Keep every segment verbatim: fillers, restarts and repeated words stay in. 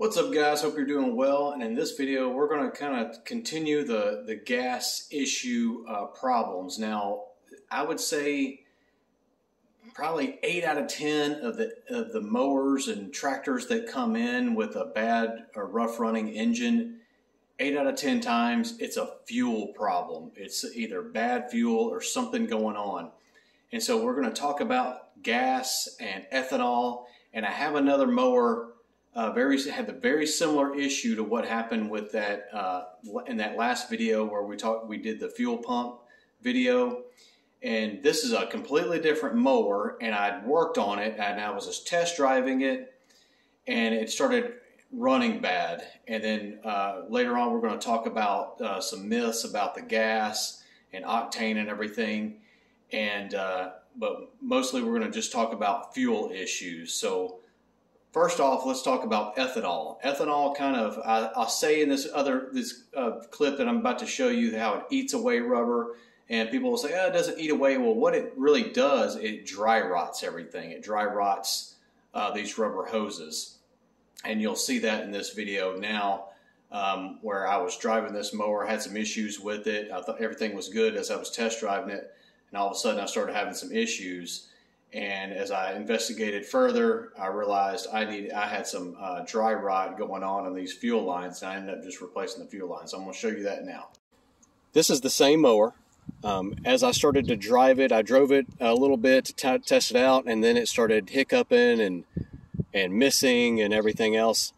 What's up, guys? Hope you're doing well. And in this video, we're going to kind of continue the, the gas issue uh, problems. Now, I would say probably eight out of ten of the, of the mowers and tractors that come in with a bad or rough running engine, eight out of ten times, it's a fuel problem. It's either bad fuel or something going on. And so we're going to talk about gas and ethanol. And I have another mower Uh, very had the very similar issue to what happened with that uh, in that last video where we talked we did the fuel pump video, and this is a completely different mower, and I'd worked on it and I was just test driving it, and it started running bad. And then uh, later on we're going to talk about uh, some myths about the gas and octane and everything, and uh, but mostly we're going to just talk about fuel issues. So first off, let's talk about ethanol. Ethanol kind of, I, I'll say in this other this uh, clip that I'm about to show you how it eats away rubber, and people will say, oh, it doesn't eat away. Well, what it really does, it dry rots everything. It dry rots uh, these rubber hoses. And you'll see that in this video now um, where I was driving this mower, had some issues with it. I thought everything was good as I was test driving it, and all of a sudden I started having some issues. And as I investigated further, I realized I need I had some uh, dry rot going on in these fuel lines, and I ended up just replacing the fuel lines. So I'm going to show you that now. This is the same mower. Um, as I started to drive it, I drove it a little bit to test it out, and then it started hiccuping and and missing and everything else.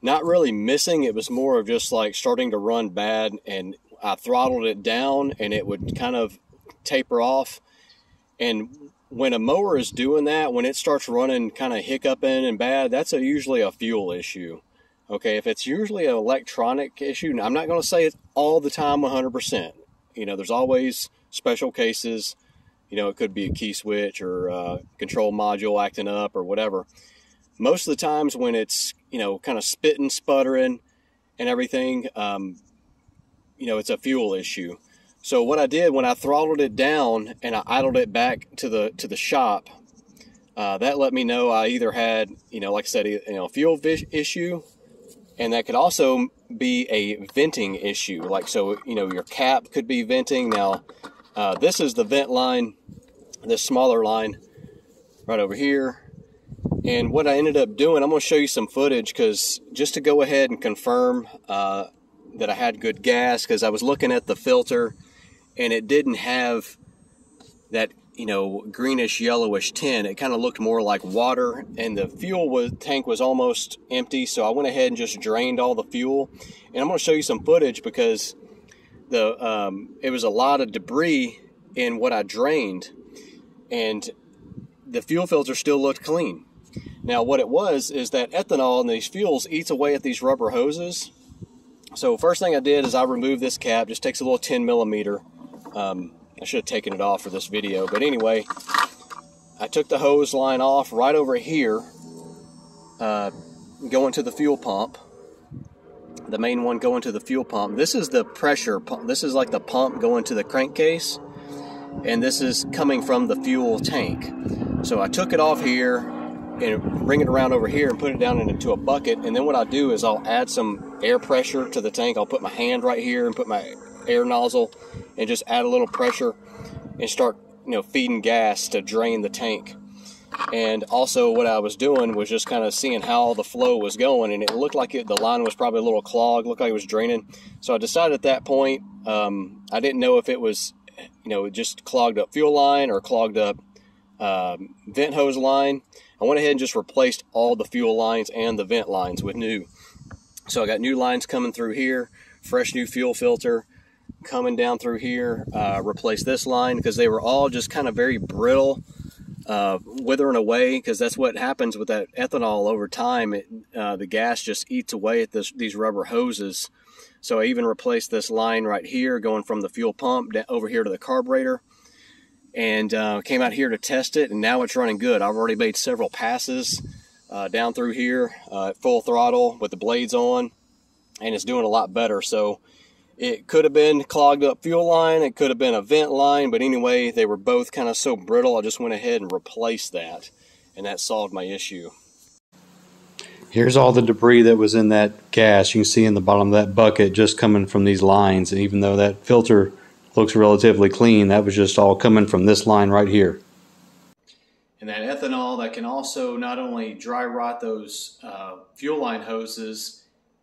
Not really missing, it was more of just like starting to run bad, and I throttled it down, and it would kind of taper off. And when a mower is doing that, when it starts running kind of hiccuping and bad, that's a, usually a fuel issue. Okay, if it's usually an electronic issue, now I'm not going to say it's all the time one hundred percent. You know, there's always special cases. You know, it could be a key switch or a control module acting up or whatever. Most of the times when it's, you know, kind of spitting, sputtering and everything, um, you know, it's a fuel issue. So what I did when I throttled it down and I idled it back to the to the shop, uh, that let me know I either had, you know, like I said, you know, a fuel issue, and that could also be a venting issue. Like, so, you know, your cap could be venting. Now, uh, this is the vent line, this smaller line right over here. And what I ended up doing, I'm going to show you some footage because just to go ahead and confirm uh, that I had good gas, because I was looking at the filter, and it didn't have that, you know, greenish yellowish tint. It kind of looked more like water, and the fuel was, tank was almost empty, so I went ahead and just drained all the fuel. And I'm going to show you some footage because the um, it was a lot of debris in what I drained, and the fuel filter still looked clean. Now what it was is that ethanol in these fuels eats away at these rubber hoses. So first thing I did is I removed this cap. Just takes a little ten millimeter. Um, I should have taken it off for this video, but anyway, I took the hose line off right over here, uh, going to the fuel pump, the main one going to the fuel pump. This is the pressure pump. This is like the pump going to the crankcase, and this is coming from the fuel tank. So I took it off here and bring it around over here and put it down into a bucket. And then what I'll do is I'll add some air pressure to the tank. I'll put my hand right here and put my air nozzle and just add a little pressure and start, you know, feeding gas to drain the tank. And also what I was doing was just kind of seeing how the flow was going, and it looked like it, the line was probably a little clogged, looked like it was draining. So I decided at that point, um, I didn't know if it was, you know, just clogged up fuel line or clogged up um, vent hose line. I went ahead and just replaced all the fuel lines and the vent lines with new. So I got new lines coming through here, fresh new fuel filter coming down through here, uh, replace this line because they were all just kind of very brittle, uh, withering away, because that's what happens with that ethanol over time. It, uh, the gas just eats away at this, these rubber hoses. So I even replaced this line right here going from the fuel pump over here to the carburetor, and uh, came out here to test it, and now it's running good. I've already made several passes uh, down through here uh, at full throttle with the blades on, and it's doing a lot better. So it could have been clogged up fuel line, it could have been a vent line, but anyway, they were both kind of so brittle, I just went ahead and replaced that, and that solved my issue. Here's all the debris that was in that gas. You can see in the bottom of that bucket just coming from these lines. And even though that filter looks relatively clean, that was just all coming from this line right here. And that ethanol that can also not only dry rot those uh, fuel line hoses,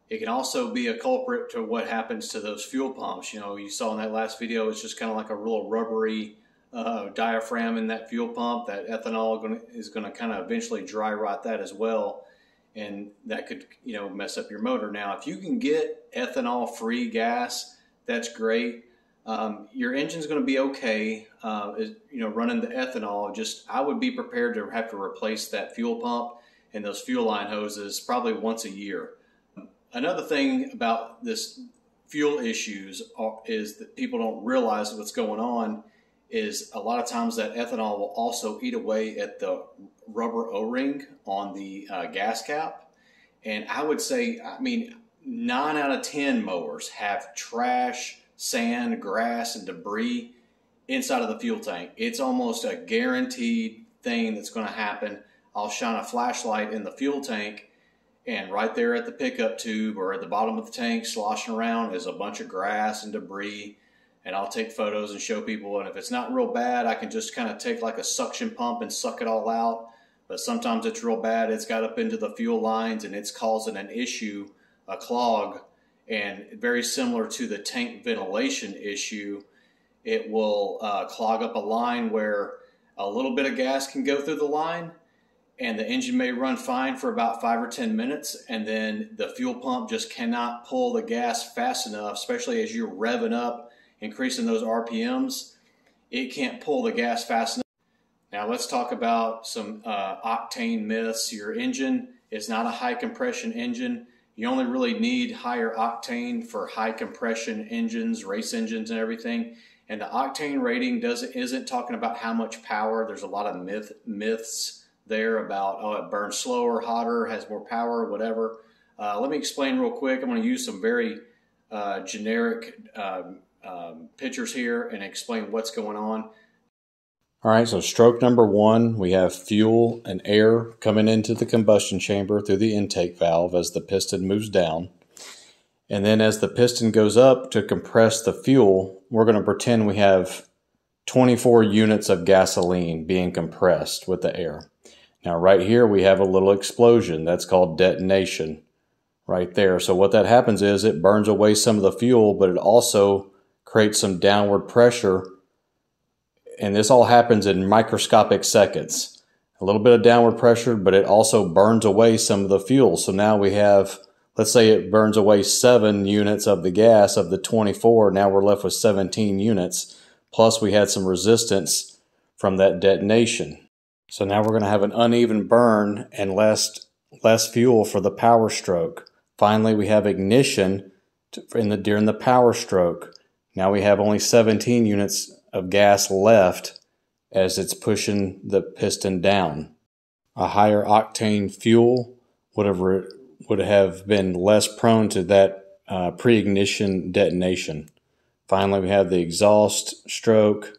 it can also be a culprit to what happens to those fuel pumps. You know, you saw in that last video, it's just kind of like a real rubbery uh, diaphragm in that fuel pump. That ethanol gonna, is going to kind of eventually dry rot that as well. And that could, you know, mess up your motor. Now, if you can get ethanol-free gas, that's great. Um, your engine's going to be okay, uh, you know, running the ethanol. Just, I would be prepared to have to replace that fuel pump and those fuel line hoses probably once a year. Another thing about this fuel issues are, is that people don't realize what's going on is a lot of times that ethanol will also eat away at the rubber O-ring on the uh, gas cap. And I would say, I mean, nine out of ten mowers have trash, sand, grass, and debris inside of the fuel tank. It's almost a guaranteed thing that's going to happen. I'll shine a flashlight in the fuel tank, and right there at the pickup tube or at the bottom of the tank sloshing around is a bunch of grass and debris. And I'll take photos and show people. And if it's not real bad, I can just kind of take like a suction pump and suck it all out. But sometimes it's real bad. It's got up into the fuel lines and it's causing an issue, a clog. And very similar to the tank ventilation issue, it will uh, clog up a line where a little bit of gas can go through the line. And the engine may run fine for about five or ten minutes, and then the fuel pump just cannot pull the gas fast enough, especially as you're revving up, increasing those R P Ms. It can't pull the gas fast enough. Now let's talk about some uh, octane myths. Your engine is not a high compression engine. You only really need higher octane for high compression engines, race engines and everything. And the octane rating doesn't isn't talking about how much power. There's a lot of myth, myths there about, oh, it burns slower, hotter, has more power, whatever. Uh, let me explain real quick. I'm going to use some very uh, generic um, um, pictures here and explain what's going on. All right, so stroke number one, we have fuel and air coming into the combustion chamber through the intake valve as the piston moves down. And then as the piston goes up to compress the fuel, we're going to pretend we have twenty-four units of gasoline being compressed with the air. Now right here we have a little explosion. That's called detonation right there. So what that happens is it burns away some of the fuel, but it also creates some downward pressure. And this all happens in microscopic seconds. A little bit of downward pressure, but it also burns away some of the fuel. So now we have, let's say it burns away seven units of the gas of the twenty-four. Now we're left with seventeen units. Plus we had some resistance from that detonation. So now we're going to have an uneven burn and less, less fuel for the power stroke. Finally, we have ignition in the, during the power stroke. Now we have only seventeen units of gas left as it's pushing the piston down. A higher octane fuel would have, would have been less prone to that uh, pre-ignition detonation. Finally, we have the exhaust stroke,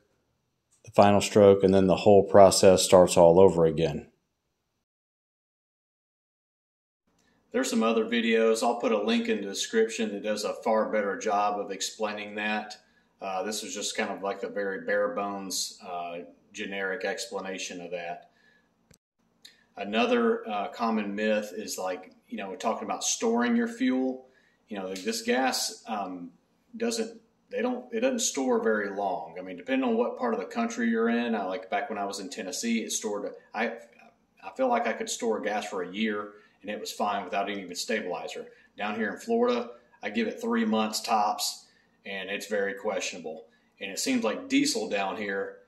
final stroke, and then the whole process starts all over again. There's some other videos. I'll put a link in the description that does a far better job of explaining that. Uh, this was just kind of like the very bare bones uh, generic explanation of that. Another uh, common myth is, like, you know, we're talking about storing your fuel. You know, this gas um, doesn't They don't, it doesn't store very long. I mean, depending on what part of the country you're in, I like back when I was in Tennessee, it stored, I, I feel like I could store gas for a year and it was fine without any even stabilizer. Down here in Florida, I give it three months tops and it's very questionable. And it seems like diesel down here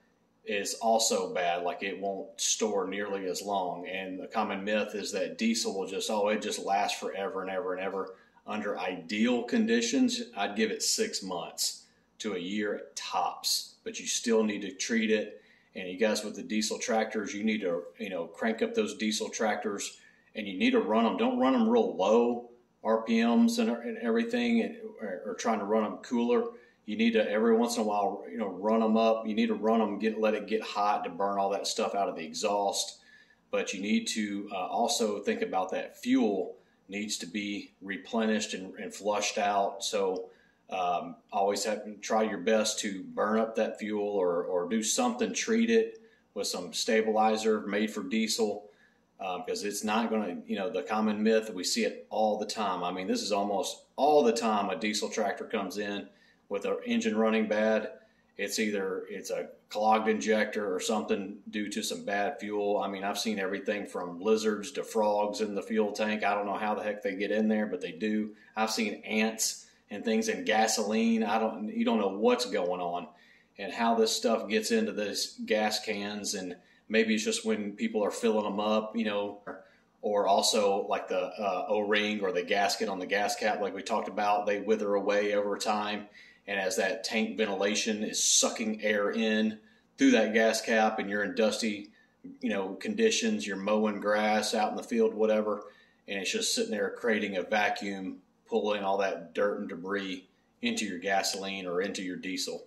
is also bad. Like, it won't store nearly as long. And the common myth is that diesel will just, oh, it just lasts forever and ever and ever. Under ideal conditions, I'd give it six months to a year at tops, but you still need to treat it. And you guys with the diesel tractors, you need to, you know, crank up those diesel tractors and you need to run them. Don't run them real low R P Ms and, and everything, and, or, or trying to run them cooler. You need to, every once in a while, you know, run them up. You need to run them, get, let it get hot to burn all that stuff out of the exhaust. but you need to uh, also think about that fuel needs to be replenished and, and flushed out. So um, always have to try your best to burn up that fuel or, or do something, treat it with some stabilizer made for diesel, because um, it's not going to, you know, the common myth, we see it all the time. I mean, this is almost all the time a diesel tractor comes in with an engine running bad. It's either it's a clogged injector or something due to some bad fuel. I mean, I've seen everything from lizards to frogs in the fuel tank. I don't know how the heck they get in there, but they do. I've seen ants and things in gasoline. I don't, you don't know what's going on and how this stuff gets into these gas cans. And maybe it's just when people are filling them up, you know, or also like the uh, O-ring or the gasket on the gas cap, like we talked about, they wither away over time. And as that tank ventilation is sucking air in through that gas cap and you're in dusty, you know, conditions, you're mowing grass out in the field, whatever, and it's just sitting there creating a vacuum, pulling all that dirt and debris into your gasoline or into your diesel.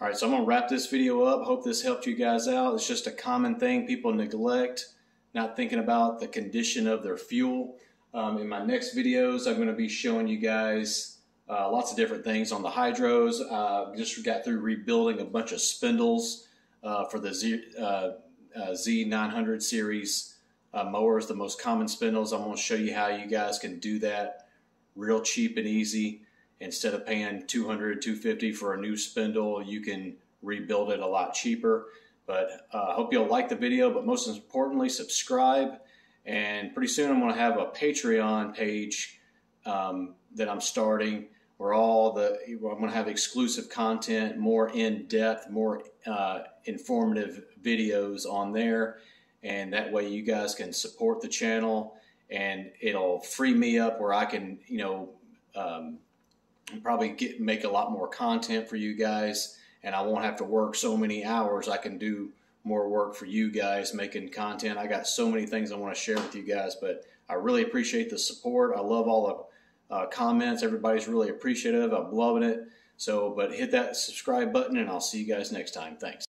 All right, so I'm gonna wrap this video up. Hope this helped you guys out. It's just a common thing people neglect, not thinking about the condition of their fuel. Um, in my next videos, I'm gonna be showing you guys Uh, lots of different things on the hydros. Uh, just got through rebuilding a bunch of spindles uh, for the Z, uh, uh, Z nine hundred series uh, mowers, the most common spindles. I'm going to show you how you guys can do that real cheap and easy. Instead of paying two hundred, two fifty for a new spindle, you can rebuild it a lot cheaper. But I uh, hope you'll like the video, but most importantly, subscribe. And pretty soon I'm going to have a Patreon page um, that I'm starting. Where all the, I'm going to have exclusive content, more in-depth, more uh, informative videos on there. And that way you guys can support the channel and it'll free me up where I can, you know, um, probably get, make a lot more content for you guys. And I won't have to work so many hours. I can do more work for you guys making content. I got so many things I want to share with you guys, but I really appreciate the support. I love all the Uh, comments. Everybody's really appreciative. I'm loving it. So, but hit that subscribe button and I'll see you guys next time. Thanks.